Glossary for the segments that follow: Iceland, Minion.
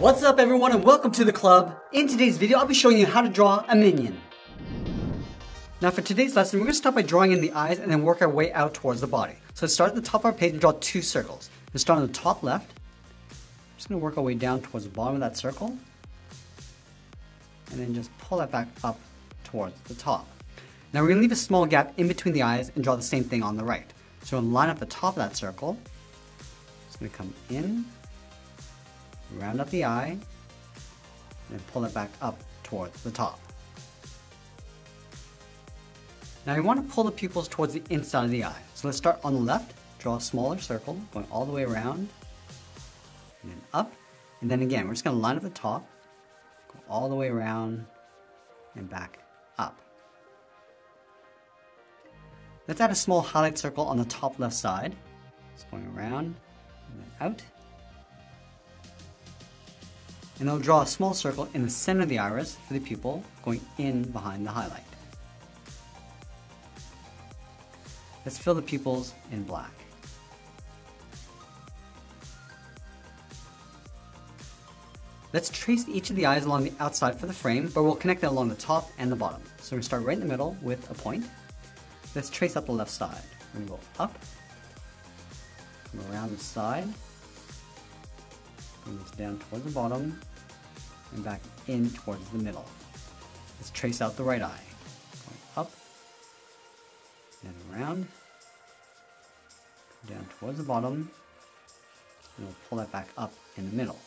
What's up everyone and welcome to the club. In today's video I'll be showing you how to draw a minion. Now for today's lesson we're going to start by drawing in the eyes and then work our way out towards the body. So let's start at the top of our page and draw two circles. We'll start on the top left. We're just going to work our way down towards the bottom of that circle. And then just pull that back up towards the top. Now we're going to leave a small gap in between the eyes and draw the same thing on the right. So we're going to line up the top of that circle. Just going to come in, round up the eye, and then pull it back up towards the top. Now you want to pull the pupils towards the inside of the eye. So let's start on the left, draw a smaller circle, going all the way around, and then up, and then again, we're just going to line up the top, go all the way around, and back up. Let's add a small highlight circle on the top left side. It's going around, and then out. And I'll draw a small circle in the center of the iris for the pupil going in behind the highlight. Let's fill the pupils in black. Let's trace each of the eyes along the outside for the frame, but we'll connect it along the top and the bottom. So we're going to start right in the middle with a point. Let's trace up the left side. We're going to go up, come around the side, bring this down towards the bottom, and back in towards the middle. Let's trace out the right eye. Going up, and around, down towards the bottom, and we'll pull that back up in the middle.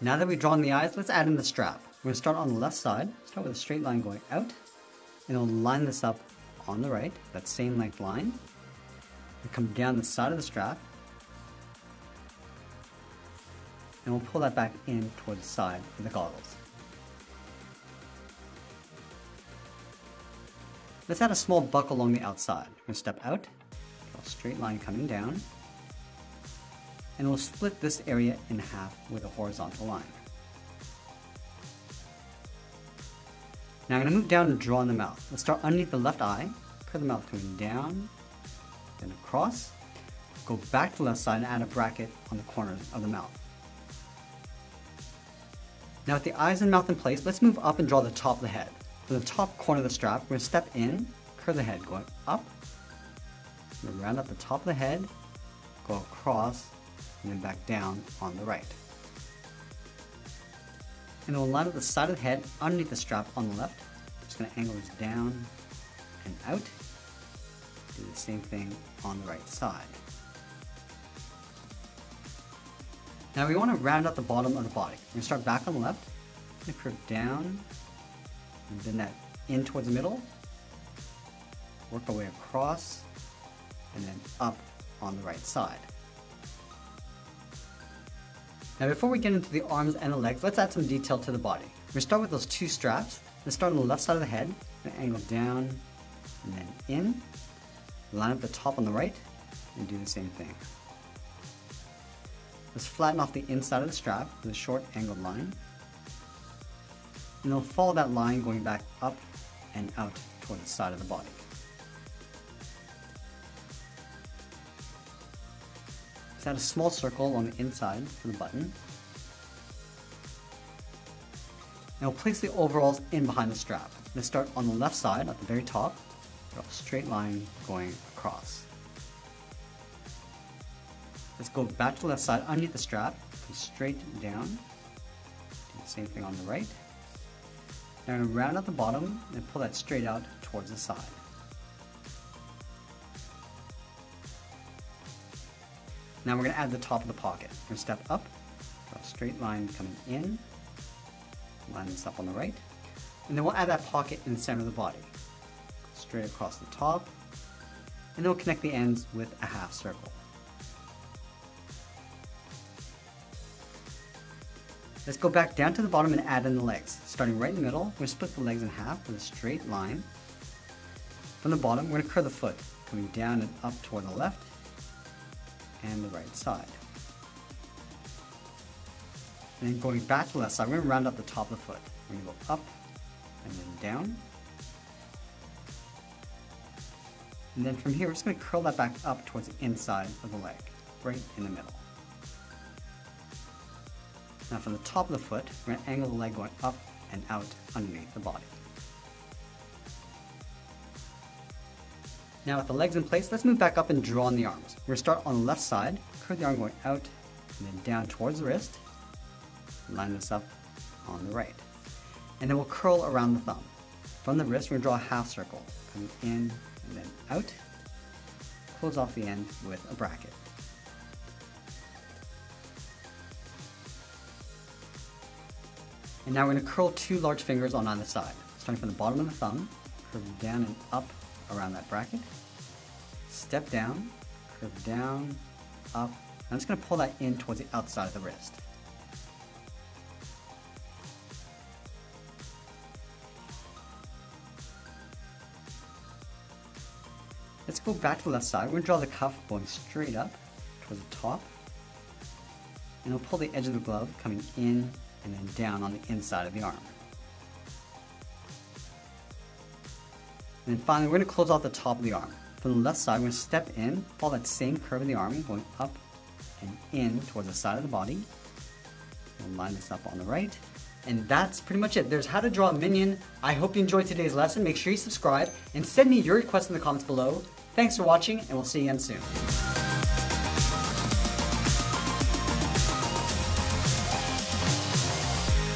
Now that we've drawn the eyes, let's add in the strap. We're going to start on the left side, start with a straight line going out, and we'll line this up on the right, that same length line. We'll come down the side of the strap, and we'll pull that back in towards the side of the goggles. Let's add a small buckle along the outside. We're going to step out, draw a straight line coming down, and we'll split this area in half with a horizontal line. Now I'm going to move down and draw in the mouth. Let's start underneath the left eye, curve the mouth coming down, then across, go back to the left side and add a bracket on the corners of the mouth. Now with the eyes and mouth in place, let's move up and draw the top of the head. From the top corner of the strap, we're going to step in, curve the head, going up, we're going to round up the top of the head, go across, and then back down on the right. And we'll line up the side of the head underneath the strap on the left. Just going to angle this down and out. Do the same thing on the right side. Now we want to round out the bottom of the body. We're going to start back on the left, and curve down, and bend that in towards the middle, work our way across, and then up on the right side. Now before we get into the arms and the legs, let's add some detail to the body. We're going to start with those two straps. Let's start on the left side of the head, and angle down, and then in, line up the top on the right, and do the same thing. Let's flatten off the inside of the strap with a short angled line. And we'll follow that line going back up and out toward the side of the body. Let's add a small circle on the inside for the button. Now we'll place the overalls in behind the strap. Let's start on the left side at the very top, draw a straight line going across. Let's go back to the left side underneath the strap, go straight down, do the same thing on the right. Now we're going to round out the bottom and pull that straight out towards the side. Now we're going to add the top of the pocket. We're going to step up, draw a straight line coming in, line this up on the right, and then we'll add that pocket in the center of the body. Straight across the top, and then we'll connect the ends with a half circle. Let's go back down to the bottom and add in the legs. Starting right in the middle, we're going to split the legs in half with a straight line. From the bottom, we're going to curve the foot, coming down and up toward the left and the right side. And then going back to the left side, we're going to round up the top of the foot. We're going to go up and then down. And then from here, we're just going to curl that back up towards the inside of the leg, right in the middle. Now from the top of the foot, we're going to angle the leg going up and out underneath the body. Now with the legs in place, let's move back up and draw in the arms. We're going to start on the left side, curve the arm going out and then down towards the wrist. Line this up on the right. And then we'll curl around the thumb. From the wrist, we're going to draw a half circle, coming in and then out. Close off the end with a bracket. And now we're going to curl two large fingers on either side. Starting from the bottom of the thumb, curve down and up around that bracket. Step down, curve down, up. I'm just going to pull that in towards the outside of the wrist. Let's go back to the left side. We're going to draw the cuff going straight up towards the top. And we'll pull the edge of the glove coming in and then down on the inside of the arm. And then finally, we're going to close off the top of the arm. From the left side, we're going to step in, follow that same curve of the arm, going up and in towards the side of the body. And line this up on the right. And that's pretty much it. There's how to draw a minion. I hope you enjoyed today's lesson. Make sure you subscribe and send me your requests in the comments below. Thanks for watching, and we'll see you again soon.